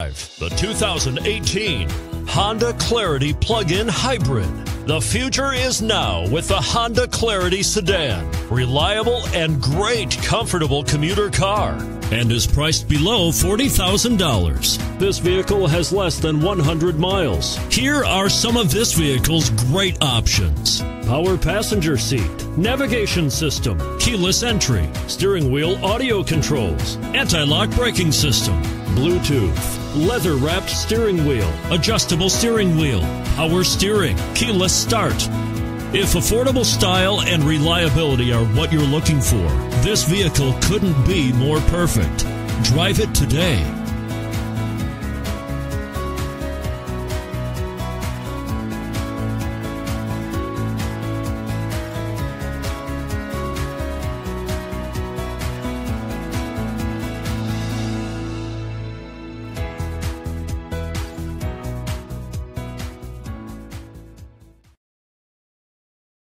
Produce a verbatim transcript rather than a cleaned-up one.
The two thousand eighteen Honda Clarity plug-in hybrid. The future is now with the Honda Clarity sedan. Reliable and great comfortable commuter car, and is priced below forty thousand dollars. This vehicle has less than one hundred miles. Here are some of this vehicle's great options: power passenger seat, navigation system, keyless entry, steering wheel audio controls, anti-lock braking system, Bluetooth, leather-wrapped steering wheel, adjustable steering wheel, power steering, keyless start. If affordable style and reliability are what you're looking for, this vehicle couldn't be more perfect. Drive it today.